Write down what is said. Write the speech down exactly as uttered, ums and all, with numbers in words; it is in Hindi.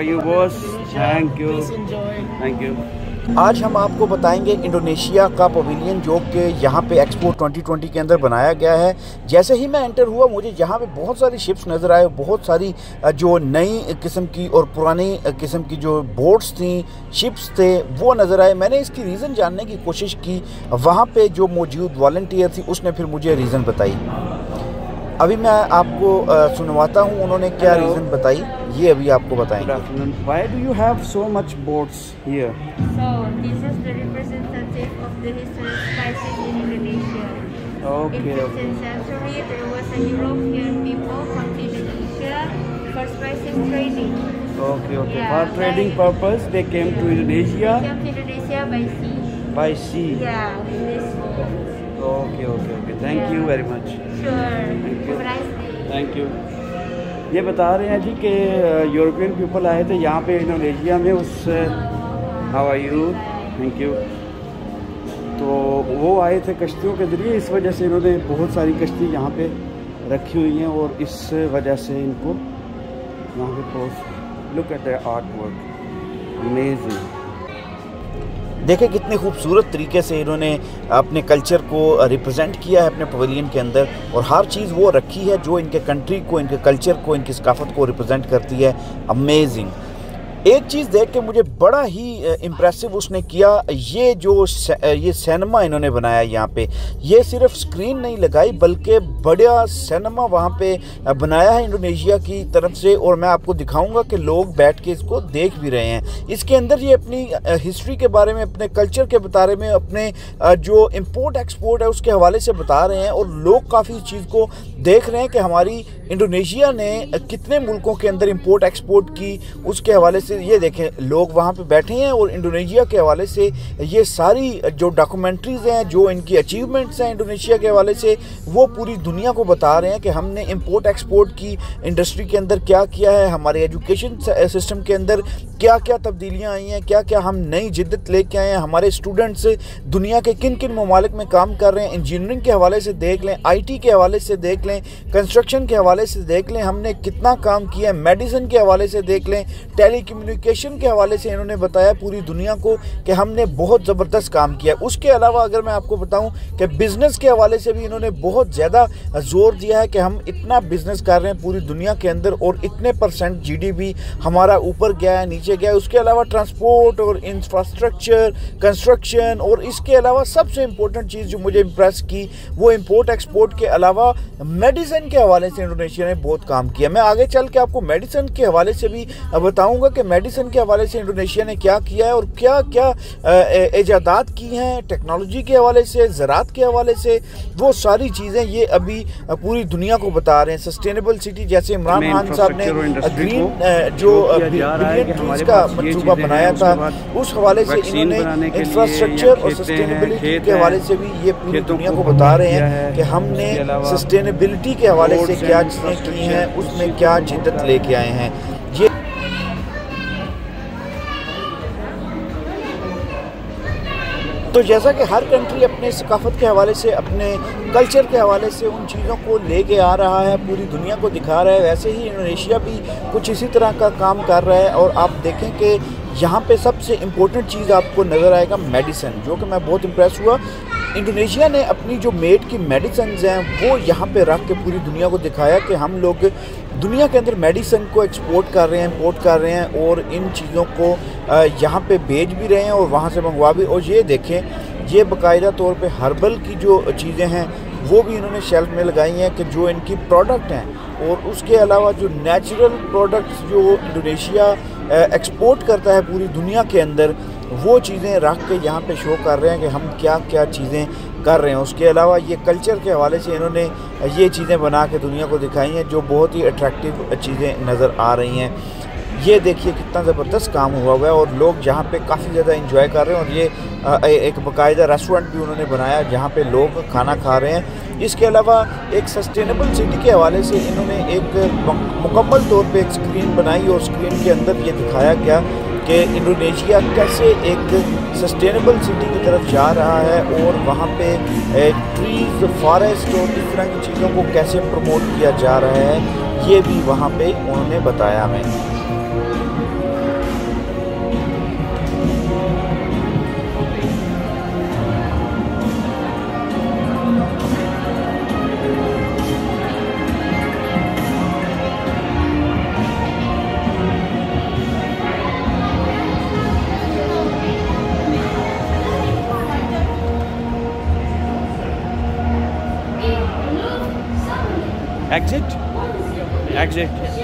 Are you boss? Thank you, thank you. आज हम आपको बताएंगे इंडोनेशिया का पवेलियन जो कि यहाँ पे एक्सपो ट्वेंटी ट्वेंटी के अंदर बनाया गया है। जैसे ही मैं एंटर हुआ मुझे यहाँ पे बहुत सारी शिप्स नज़र आए, बहुत सारी जो नई किस्म की और पुरानी किस्म की जो बोट्स थी, शिप्स थे, वो नज़र आए। मैंने इसकी रीज़न जानने की कोशिश की, वहाँ पे जो मौजूद वॉलंटियर थी उसने फिर मुझे रीज़न बताई। अभी मैं आपको सुनवाता हूँ उन्होंने क्या रीज़न बताई, ये अभी आपको बताएंगे। Why do you have so much boats here? So this is the representative of the history of spices in Indonesia. Okay. In fifteenth century, there was a European people from Indonesia for spices trading. Okay, okay. Yeah, for trading like, purpose, they came yeah. to Indonesia. They came to Indonesia by sea. By sea. Yeah, with this boat. Okay, okay, okay. Thank yeah. you very much. Sure. Thank you. Thank you. ये बता रहे हैं जी कि यूरोपियन पीपल आए थे यहाँ पे इंडोनेशिया में। उस how are you, thank you. तो वो आए थे कश्तियों के ज़रिए, इस वजह से इन्होंने बहुत सारी कश्ती यहाँ पे रखी हुई हैं और इस वजह से इनको यहाँ पे post. Look at the art work, amazing. देखें कितने खूबसूरत तरीके से इन्होंने अपने कल्चर को रिप्रेजेंट किया है अपने पवेलियन के अंदर, और हर चीज़ वो रखी है जो इनके कंट्री को, इनके कल्चर को, इनकी सकाफत को रिप्रेजेंट करती है। अमेजिंग। एक चीज़ देख के मुझे बड़ा ही इम्प्रेसिव उसने किया, ये जो ये सिनेमा इन्होंने बनाया यहाँ पे, ये सिर्फ स्क्रीन नहीं लगाई बल्कि बड़ा सिनेमा वहाँ पे बनाया है इंडोनेशिया की तरफ से। और मैं आपको दिखाऊंगा कि लोग बैठ के इसको देख भी रहे हैं। इसके अंदर ये अपनी हिस्ट्री के बारे में, अपने कल्चर के बारे में, अपने जो इम्पोर्ट एक्सपोर्ट है उसके हवाले से बता रहे हैं, और लोग काफ़ी इस चीज़ को देख रहे हैं कि हमारी इंडोनेशिया ने कितने मुल्कों के अंदर इम्पोर्ट एक्सपोर्ट की। उसके हवाले से ये देखें लोग वहाँ पे बैठे हैं और इंडोनेशिया के हवाले से ये सारी जो डॉक्यूमेंट्रीज हैं, जो इनकी अचीवमेंट्स हैं इंडोनेशिया के हवाले से, वो पूरी दुनिया को बता रहे हैं कि हमने इंपोर्ट एक्सपोर्ट की इंडस्ट्री के अंदर क्या किया है, हमारे एजुकेशन सिस्टम के अंदर क्या क्या तब्दीलियाँ आई हैं, क्या क्या हम नई जिद्दत लेके आए हैं, हमारे स्टूडेंट्स दुनिया के किन किन ममालिक में काम कर रहे हैं। इंजीनियरिंग के हवाले से देख लें, आई टी के हवाले से देख लें, कंस्ट्रक्शन के हवाले से देख लें हमने कितना काम किया है, मेडिसिन के हवाले से देख लें, टेली कम्युनिकेशन के हवाले से इन्होंने बताया पूरी दुनिया को कि हमने बहुत ज़बरदस्त काम किया। उसके अलावा अगर मैं आपको बताऊं कि बिज़नेस के हवाले से भी इन्होंने बहुत ज़्यादा जोर दिया है कि हम इतना बिज़नेस कर रहे हैं पूरी दुनिया के अंदर और इतने परसेंट जीडीपी हमारा ऊपर गया है, नीचे गया है। उसके अलावा ट्रांसपोर्ट और इंफ्रास्ट्रक्चर, कंस्ट्रक्शन, और इसके अलावा सबसे इम्पोर्टेंट चीज़ जो मुझे इम्प्रेस की वो इम्पोर्ट एक्सपोर्ट के अलावा मेडिसिन के हवाले से इंडोनेशिया ने बहुत काम किया। मैं आगे चल के आपको मेडिसिन के हवाले से भी बताऊँगा कि मेडिसिन के हवाले से इंडोनेशिया ने क्या किया है और क्या क्या ईजादात की हैं टेक्नोलॉजी के हवाले से, ज़रात के हवाले से, वो सारी चीज़ें ये अभी पूरी दुनिया को बता रहे हैं। सस्टेनेबल सिटी जैसे इमरान खान साहब ने ग्रीन जो बिलियन ट्रीज का मनसूबा बनाया था, उस हवाले से इन्होंने इंफ्रास्ट्रक्चर और सस्टेनेबिलिटी के हवाले से भी ये पूरी दुनिया को बता रहे हैं कि हमने सस्टेनेबिलिटी के हवाले से क्या चीज़ें की हैं, उसमें क्या जिद्दत लेके आए हैं। ये तो जैसा कि हर कंट्री अपने सकाफत के हवाले से, अपने कल्चर के हवाले से उन चीज़ों को लेके आ रहा है, पूरी दुनिया को दिखा रहा है, वैसे ही इंडोनेशिया भी कुछ इसी तरह का काम कर रहा है। और आप देखें कि यहाँ पे सबसे इम्पोर्टेंट चीज़ आपको नज़र आएगा मेडिसिन, जो कि मैं बहुत इम्प्रेस हुआ। इंडोनेशिया ने अपनी जो मेड की मेडिसिन हैं वो यहाँ पे रख के पूरी दुनिया को दिखाया कि हम लोग दुनिया के अंदर मेडिसिन को एक्सपोर्ट कर रहे हैं, इम्पोर्ट कर रहे हैं, और इन चीज़ों को यहाँ पे भेज भी रहे हैं और वहाँ से मंगवा भी। और ये देखें, ये बाकायदा तौर पे हर्बल की जो चीज़ें हैं वो भी इन्होंने शेल्फ में लगाई हैं कि जो इनकी प्रोडक्ट हैं, और उसके अलावा जो नेचुरल प्रोडक्ट्स जो इंडोनेशिया एक्सपोर्ट करता है पूरी दुनिया के अंदर, वो चीज़ें रख के यहाँ पे शो कर रहे हैं कि हम क्या क्या चीज़ें कर रहे हैं। उसके अलावा ये कल्चर के हवाले से इन्होंने ये चीज़ें बना के दुनिया को दिखाई हैं जो बहुत ही अट्रैक्टिव चीज़ें नज़र आ रही हैं। ये देखिए कितना ज़बरदस्त काम हुआ हुआ है और लोग यहाँ पे काफ़ी ज़्यादा एंजॉय कर रहे हैं। और ये एक बाकायदा रेस्टोरेंट भी उन्होंने बनाया जहाँ पे लोग खाना खा रहे हैं। इसके अलावा एक सस्टेनेबल सिटी के हवाले से इन्होंने एक मुकम्मल तौर पे एक स्क्रीन बनाई और स्क्रीन के अंदर ये दिखाया गया कि इंडोनेशिया कैसे एक सस्टेनेबल सिटी की तरफ जा रहा है और वहाँ पर ट्रीज़, फॉरेस्ट और डिफरेंट चीज़ों को कैसे प्रमोट किया जा रहा है, ये भी वहाँ पर उन्होंने बताया हमें। exit exit